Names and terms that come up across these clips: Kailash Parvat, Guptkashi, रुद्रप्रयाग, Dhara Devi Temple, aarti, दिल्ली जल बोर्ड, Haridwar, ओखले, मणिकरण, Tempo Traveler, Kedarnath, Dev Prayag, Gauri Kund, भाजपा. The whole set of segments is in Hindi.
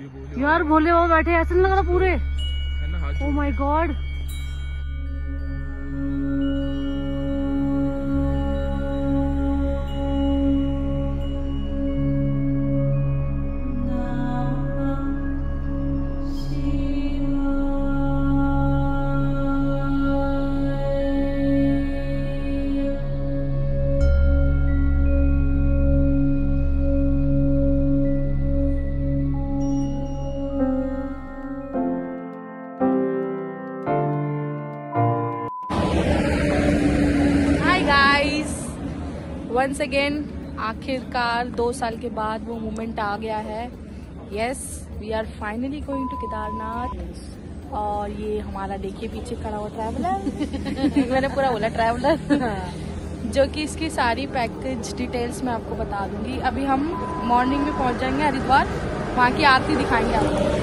यार भोले बाबा बैठे, ऐसे नहीं लग रहा पूरे। Oh my god, once again आखिरकार 2 साल के बाद वो मोमेंट आ गया है। Yes, we are finally going to Kedarnath. और ये हमारा देखिए पीछे खड़ा हुआ ट्रैवलर मैंने पूरा बोला ट्रैवलर जो कि इसकी सारी पैकेज डिटेल्स मैं आपको बता दूंगी। अभी हम मॉर्निंग में पहुंच जाएंगे हरिद्वार, वहाँ की आरती दिखाएंगे आपको।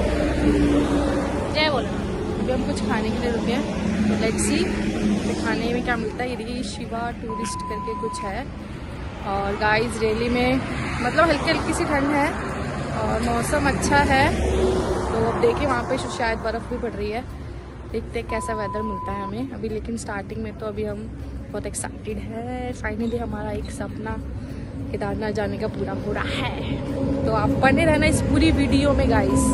जय बोला। अभी हम कुछ खाने के लिए रुके हैं, तो लेट्स सी खाने में क्या मिलता है। ये देखिए शिवा टूरिस्ट करके कुछ है। और गाइस रैली में मतलब हल्की हल्की सी ठंड है और मौसम अच्छा है, तो अब देखिए वहाँ पे शायद बर्फ़ भी पड़ रही है। देखते हैं कैसा वेदर मिलता है हमें अभी। लेकिन स्टार्टिंग में तो अभी हम बहुत एक्साइटेड है, फाइनली हमारा एक सपना केदारनाथ जाने का पूरा हो रहा है। तो आप बने रहना इस पूरी वीडियो में गाइस।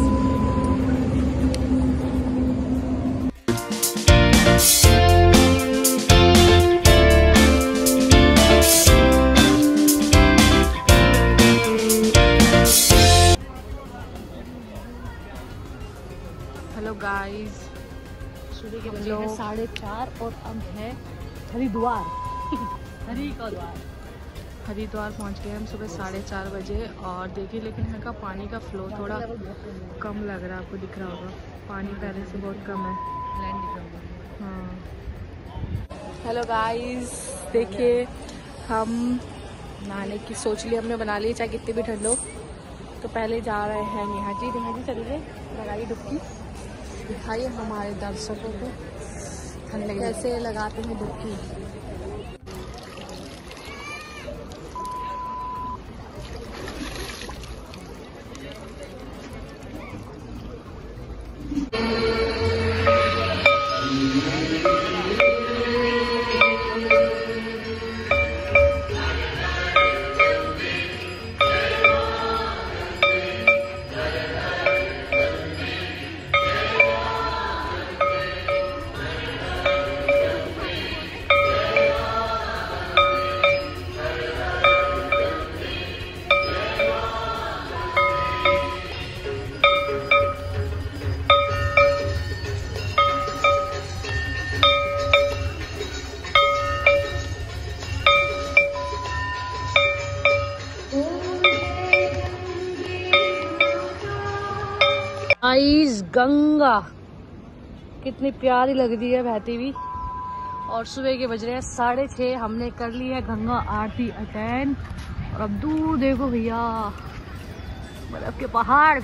है 4:30 और हम है हरिद्वार हरिद्वार पहुंच गए हम सुबह 4:30 बजे। और देखिए लेकिन यहाँ का पानी का फ्लो थोड़ा कम लग रहा है, आपको दिख रहा होगा पानी पहले से बहुत कम है। हाँ हेलो गाइस, देखिए हम नहाने की सोच ली हमने, बना ली चाहे कितनी भी ठंड हो। तो पहले जा रहे हैं नेहा जी चलिए लगाइए डुबकी, दिखाइए हमारे दर्शकों को ठंड कैसे लगाते हैं डुबकी। गंगा कितनी प्यारी लग रही है बहती हुई। और सुबह के बज रहे हैं 6:30। हमने कर ली है गंगा आरती अटेंड। और अब दूर देखो भैया बर्फ के पहाड़।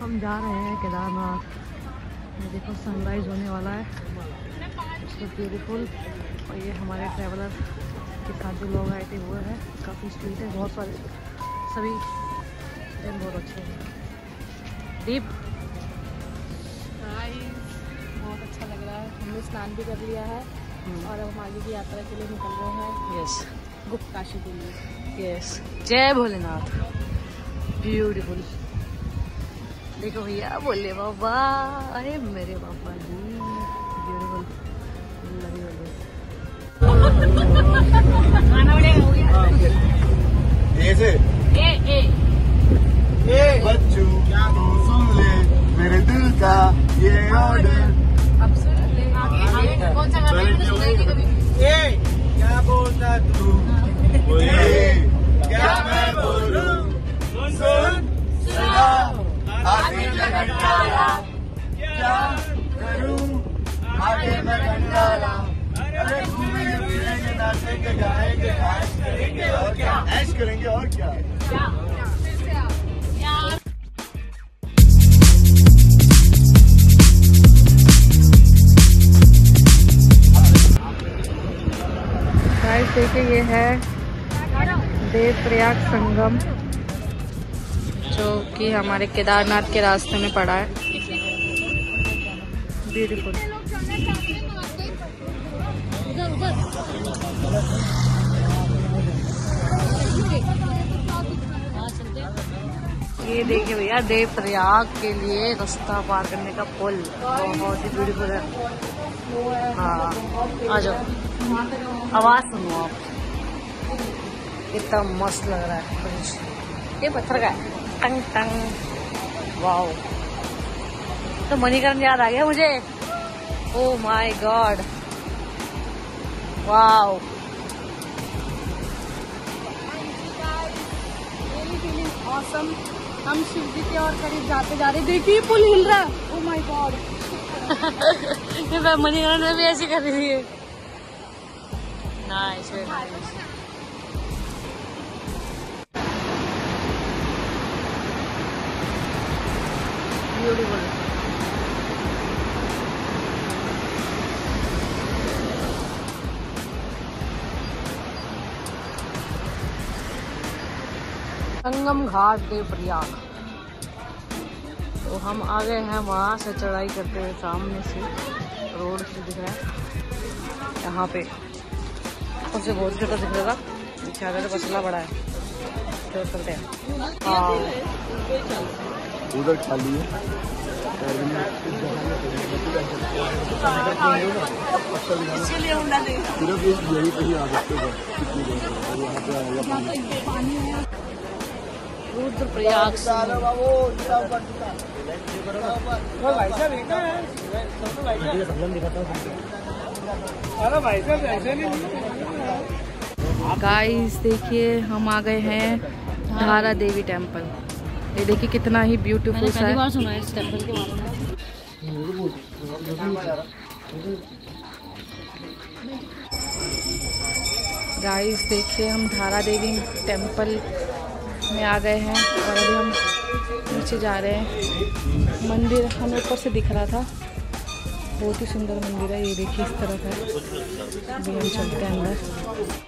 हम जा रहे हैं केदारनाथ। ये देखो सनराइज होने वाला है, तो ब्यूटीफुल। और ये हमारे ट्रैवलर के साथ जो लोग आए थे वो है, काफ़ी स्वीट है, बहुत सारे सभी दिन बहुत अच्छे हैं। दीप बहुत अच्छा लग रहा है। हमने स्नान भी कर लिया है और अब हम आगे की यात्रा के लिए निकल रहे हैं। यस, गुप्तकाशी के लिए। यस, जय भोलेनाथ। ब्यूटीफुल, देखो भैया भोले बाबा, अरे मेरे बाबा जी। ब्यूटीफुल बच्चू, क्या तू सुन ले मेरे दिल का ये ऑर्डर। अब सुन ले आगे कौन सा गाना है, सुनेगी कभी। क्या बोलता तू, क्या मैं बोलूं, सुन सुना आगे मैं कंटाला, क्या करूं आगे मैं कंटाला। अरे घूमेंगे फिरेंगे, नाचेंगे गाएंगे, ऐश करेंगे और क्या, ऐश करेंगे और क्या। देखिए ये है देव प्रयाग संगम, जो कि हमारे केदारनाथ के रास्ते में पड़ा है। ब्यूटीफुल। ये देखिए भैया, देव प्रयाग के लिए रास्ता पार करने का पुल, बहुत ही ब्यूटीफुल है। हाँ आ जाओ, आवाज सुनो आप, इतना मस्त लग रहा है। ये पत्थर का है, टंग टंग, वाओ। तो मणिकरण याद आ गया मुझे। Oh my god, wow. awesome. हम शिव जी के और करीब जाते जा रहे, देखिए पुल हिल रहा है। ओह माय गॉड, ये मणिकरण में भी ऐसी कर रही है। Nice, very nice. Sangam Ghat Dev Prayag. तो हम आ गए हैं वहां से चढ़ाई करते हुए, सामने से रोड से दिख रहा है। यहाँ पे उसे बहुत छोटा दिख रहा था, ज्यादा मसला बड़ा है। तो चलते हैं उधर, खाली है। रुद्रप्रयाग गाइस देखिए, हम आ गए हैं धारा देवी टेम्पल। ये देखिए कितना ही ब्यूटीफुल सा है इस टेंपल के बारे में। गाइस देखिए, हम धारा देवी टेंपल में आ गए हैं और अभी हम नीचे जा रहे हैं। मंदिर हमें ऊपर से दिख रहा था, बहुत ही सुंदर मंदिर है। ये देखिए इस तरफ है, अभी हम चलते हैं अंदर।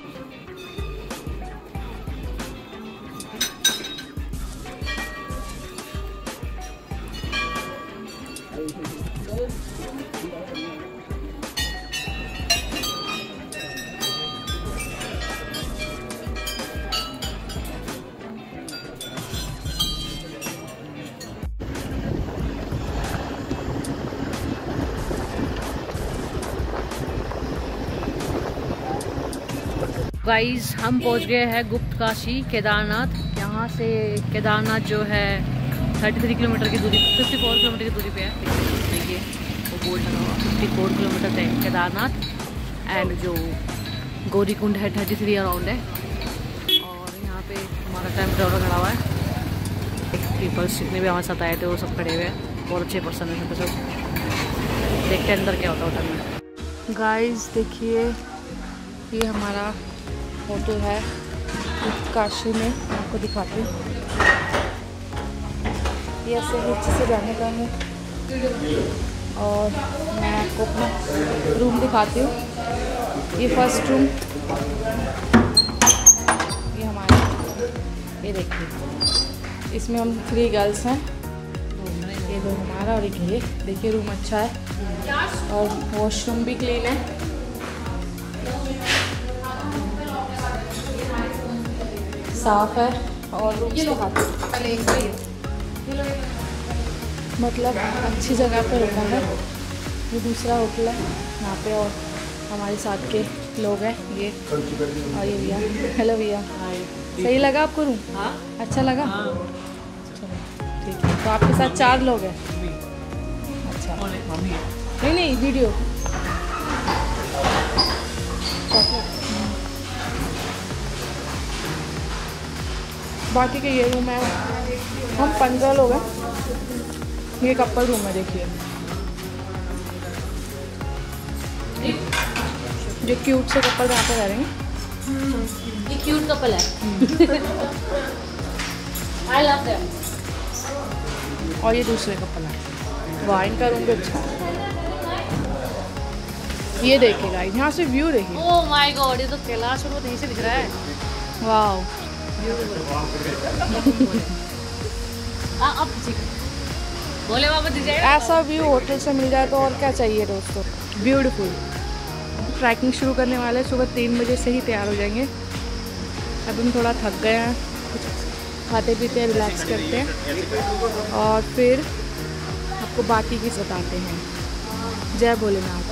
गाइस हम पहुंच गए हैं गुप्तकाशी केदारनाथ। यहाँ से केदारनाथ जो है 33 किलोमीटर की दूरी, 54 किलोमीटर की दूरी पे है। देखिए वो बोर्ड लगा हुआ, 54 किलोमीटर है केदारनाथ एंड जो गौरी कुंड है 33 अराउंड है। और यहाँ पे हमारा टाइम ड्राइवर खड़ा हुआ है। पीपल्स जितने भी हमारे साथ आए थे वो सब खड़े हुए हैं, बहुत अच्छे पर्सन है सब। देखते हैं अंदर क्या होता है उधर। गाइस देखिए, ये हमारा फोटो है काशी में, आपको दिखाती हूँ। ये ऐसे नीचे से जाने का है और मैं आपको अपना रूम दिखाती हूँ। ये फर्स्ट रूम, ये हमारा, ये देखिए इसमें हम 3 गर्ल्स हैं। ये रूम हमारा और एक ये देखिए रूम अच्छा है और वॉशरूम भी क्लीन है। साफ है और मतलब अच्छी जगह पे रहना है। ये दूसरा होटल है यहाँ पे और हमारे साथ के लोग हैं। ये और ये भैया, हेलो भैया, सही लगा आपको रूम? हाँ अच्छा लगा। चलो ठीक है, तो आपके साथ 4 लोग हैं। अच्छा नहीं वीडियो बाकी के। ये रूम है, हम 15 लोग हैं। ये कपल रूम है, देखिए जो क्यूट से कपल यहाँ पे रह रहे हैं। ये क्यूट कपल है, आई लव देम। और ये दूसरे कपल है, वाह इनका रूम भी अच्छा है। ये देखिए गाइस, यहाँ से व्यू देखिए। ओह माय गॉड, ये तो कैलाश पर्वत यहीं से दिख रहा है। वाह। आप बोले बाबा दीजिए। ऐसा व्यू होटल से मिल जाए तो और क्या चाहिए दोस्तों। ब्यूटीफुल। ट्रैकिंग शुरू करने वाले सुबह 3 बजे से ही तैयार हो जाएंगे। अब हम थोड़ा थक गए हैं, खाते पीते हैं, रिलैक्स करते हैं और फिर आपको बाकी की बताते हैं। जय भोलेनाथ।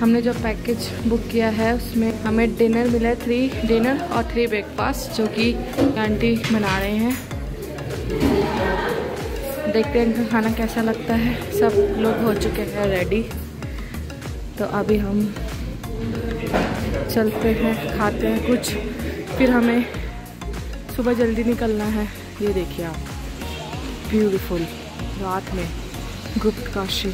हमने जो पैकेज बुक किया है उसमें हमें डिनर मिला है, 3 डिनर और 3 ब्रेकफास्ट, जो कि आंटी बना रहे हैं। देखते हैं इनका खाना कैसा लगता है। सब लोग हो चुके हैं रेडी, तो अभी हम चलते हैं, खाते हैं कुछ, फिर हमें सुबह जल्दी निकलना है। ये देखिए आप, ब्यूटीफुल रात में गुप्तकाशी।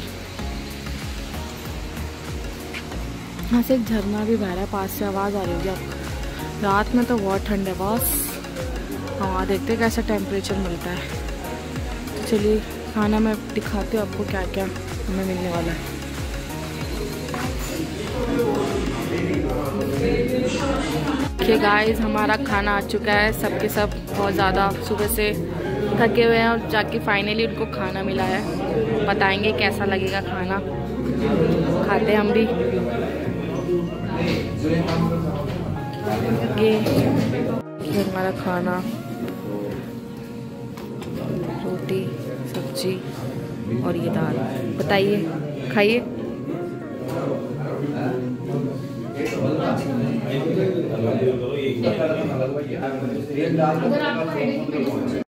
यहाँ से एक झरना भी बह रहा है, पास से आवाज़ आ रही होगी आपको। रात में तो बहुत ठंड है बॉस। हाँ, देखते हैं कैसा टेम्परेचर मिलता है। तो चलिए खाना मैं दिखाती हूँ आपको क्या क्या हमें मिलने वाला है। देखिए गाइस, हमारा खाना आ चुका है। सब के सब बहुत ज़्यादा सुबह से थके हुए हैं और जाके फाइनली उनको खाना मिला है। बताएंगे कैसा लगेगा खाना। खाते हम भी। ये हमारा खाना, रोटी, सब्जी और ये दाल। बताइए, खाइए।